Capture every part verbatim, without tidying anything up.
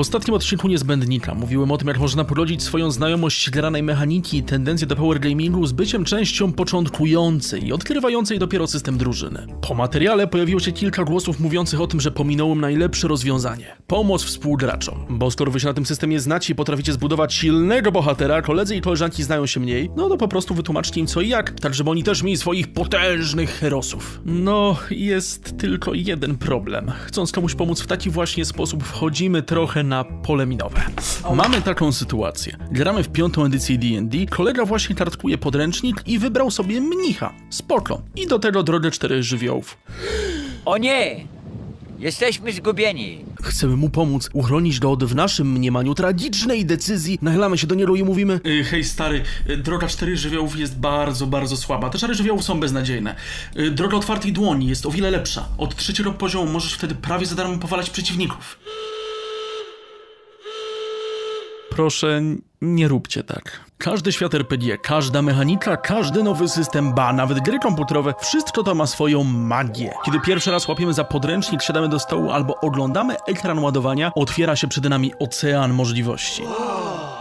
W ostatnim odcinku Niezbędnika mówiłem o tym, jak można pogodzić swoją znajomość granej mechaniki i tendencję do powergamingu z byciem częścią początkującej i odkrywającej dopiero system drużyny. Po materiale pojawiło się kilka głosów mówiących o tym, że pominąłem najlepsze rozwiązanie – pomoc współgraczom. Bo skoro wy się na tym systemie znacie i potraficie zbudować silnego bohatera, koledzy i koleżanki znają się mniej, no to po prostu wytłumaczcie im co i jak, tak żeby oni też mieli swoich potężnych herosów. No, jest tylko jeden problem. Chcąc komuś pomóc w taki właśnie sposób, wchodzimy trochę na pole minowe. Mamy taką sytuację. Gramy w piątą edycję D and D, kolega właśnie kartkuje podręcznik i wybrał sobie mnicha. Spoko. I do tego drogę czterech żywiołów. O nie! Jesteśmy zgubieni. Chcemy mu pomóc, uchronić go od w naszym mniemaniu tragicznej decyzji. Nachylamy się do niego i mówimy: yy, hej stary, droga czterech żywiołów jest bardzo, bardzo słaba. Te cztery żywiołów są beznadziejne. Yy, droga otwartej dłoni jest o wiele lepsza. Od trzeciego poziomu możesz wtedy prawie za darmo powalać przeciwników. Proszę, nie róbcie tak. Każdy świat R P G, każda mechanika, każdy nowy system, ba, nawet gry komputerowe, wszystko to ma swoją magię. Kiedy pierwszy raz łapiemy za podręcznik, siadamy do stołu albo oglądamy ekran ładowania, otwiera się przed nami ocean możliwości.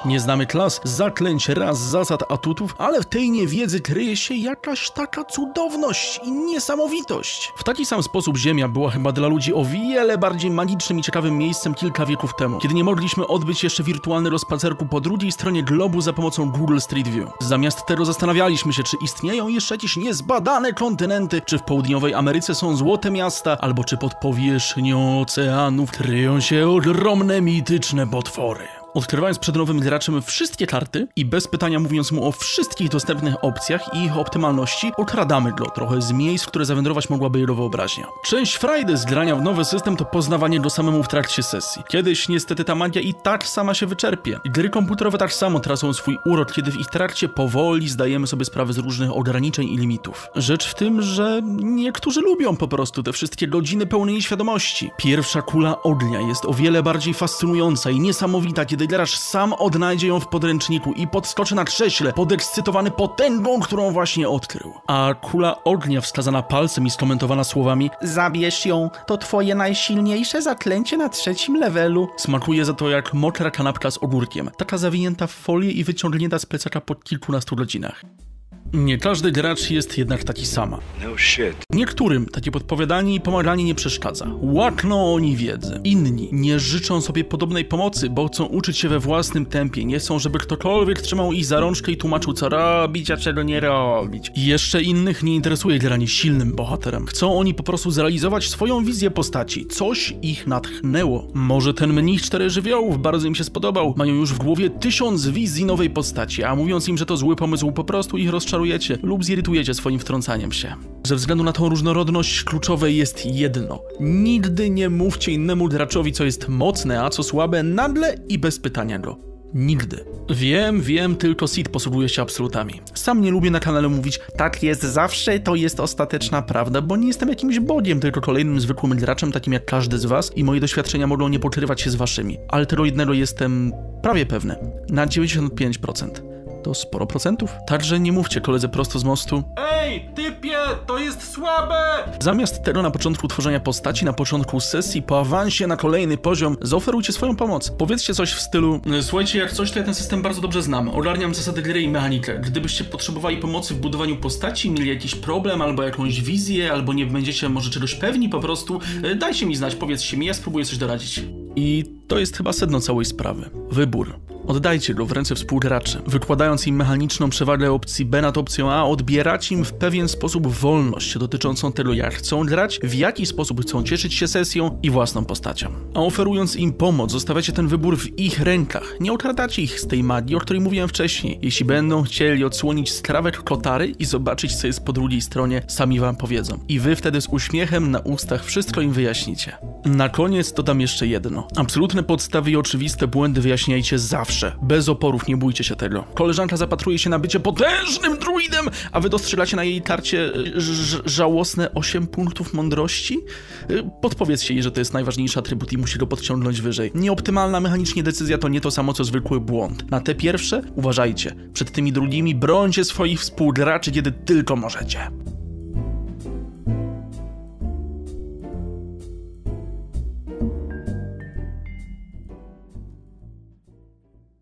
Nie znamy klas, zaklęć, raz, zasad, atutów, ale w tej niewiedzy kryje się jakaś taka cudowność i niesamowitość. W taki sam sposób Ziemia była chyba dla ludzi o wiele bardziej magicznym i ciekawym miejscem kilka wieków temu, kiedy nie mogliśmy odbyć jeszcze wirtualny rozpacerku po drugiej stronie globu za pomocą Google Street View. Zamiast tego zastanawialiśmy się, czy istnieją jeszcze jakieś niezbadane kontynenty, czy w południowej Ameryce są złote miasta, albo czy pod powierzchnią oceanów kryją się ogromne mityczne potwory. Odkrywając przed nowym graczem wszystkie karty i bez pytania mówiąc mu o wszystkich dostępnych opcjach i ich optymalności, okradamy go trochę z miejsc, w które zawędrować mogłaby jego wyobraźnia. Część frajdy z grania w nowy system to poznawanie go samemu w trakcie sesji. Kiedyś niestety ta magia i tak sama się wyczerpie. Gry komputerowe tak samo tracą swój urok, kiedy w ich trakcie powoli zdajemy sobie sprawę z różnych ograniczeń i limitów. Rzecz w tym, że niektórzy lubią po prostu te wszystkie godziny pełnej nieświadomości. Pierwsza kula ognia jest o wiele bardziej fascynująca i niesamowita, kiedy gracz sam odnajdzie ją w podręczniku i podskoczy na krześle, podekscytowany potęgą, którą właśnie odkrył. A kula ognia wskazana palcem i skomentowana słowami "zabierz ją, to twoje najsilniejsze zaklęcie na trzecim levelu" smakuje za to jak mokra kanapka z ogórkiem, taka zawinięta w folię i wyciągnięta z plecaka po kilkunastu godzinach. Nie każdy gracz jest jednak taki sam. No shit. Niektórym takie podpowiadanie i pomaganie nie przeszkadza. Łakną oni wiedzy. Inni nie życzą sobie podobnej pomocy, bo chcą uczyć się we własnym tempie. Nie chcą, żeby ktokolwiek trzymał ich za rączkę i tłumaczył, co robić, a czego nie robić. Jeszcze innych nie interesuje granie silnym bohaterem. Chcą oni po prostu zrealizować swoją wizję postaci. Coś ich natchnęło. Może ten mnich czterech żywiołów bardzo im się spodobał. Mają już w głowie tysiąc wizji nowej postaci, a mówiąc im, że to zły pomysł, po prostu ich rozczarowuje lub zirytujecie swoim wtrącaniem się. Ze względu na tą różnorodność kluczowe jest jedno. Nigdy nie mówcie innemu graczowi, co jest mocne, a co słabe, nagle i bez pytania go. Nigdy. Wiem, wiem, tylko Sid posługuje się absolutami. Sam nie lubię na kanale mówić "tak jest zawsze, to jest ostateczna prawda", bo nie jestem jakimś bogiem, tylko kolejnym zwykłym graczem, takim jak każdy z was, i moje doświadczenia mogą nie pokrywać się z waszymi. Ale tego jednego jestem prawie pewny. Na dziewięćdziesiąt pięć procent. To sporo procentów. Także nie mówcie koledze prosto z mostu "ej, typie, to jest słabe!". Zamiast tego na początku tworzenia postaci, na początku sesji, po awansie na kolejny poziom, zaoferujcie swoją pomoc. Powiedzcie coś w stylu: słuchajcie, jak coś, to ja ten system bardzo dobrze znam. Ogarniam zasady gry i mechanikę. Gdybyście potrzebowali pomocy w budowaniu postaci, mieli jakiś problem, albo jakąś wizję, albo nie będziecie może czegoś pewni po prostu, dajcie mi znać, powiedzcie mi, ja spróbuję coś doradzić. I to jest chyba sedno całej sprawy. Wybór. Oddajcie go w ręce współgraczy, wykładając im mechaniczną przewagę opcji B nad opcją A, odbieracie im w pewien sposób wolność dotyczącą tego, jak chcą grać, w jaki sposób chcą cieszyć się sesją i własną postacią. A oferując im pomoc, zostawiacie ten wybór w ich rękach. Nie okradacie ich z tej magii, o której mówiłem wcześniej. Jeśli będą chcieli odsłonić skrawek kotary i zobaczyć, co jest po drugiej stronie, sami wam powiedzą. I wy wtedy z uśmiechem na ustach wszystko im wyjaśnicie. Na koniec dodam jeszcze jedno. Absolutne podstawy i oczywiste błędy wyjaśniajcie zawsze. Bez oporów, nie bójcie się tego. Koleżanka zapatruje się na bycie potężnym druidem, a wy dostrzegacie na jej tarcie żałosne osiem punktów mądrości? Podpowiedzcie jej, że to jest najważniejszy atrybut i musi go podciągnąć wyżej. Nieoptymalna mechanicznie decyzja to nie to samo, co zwykły błąd. Na te pierwsze uważajcie. Przed tymi drugimi brońcie swoich współgraczy, kiedy tylko możecie.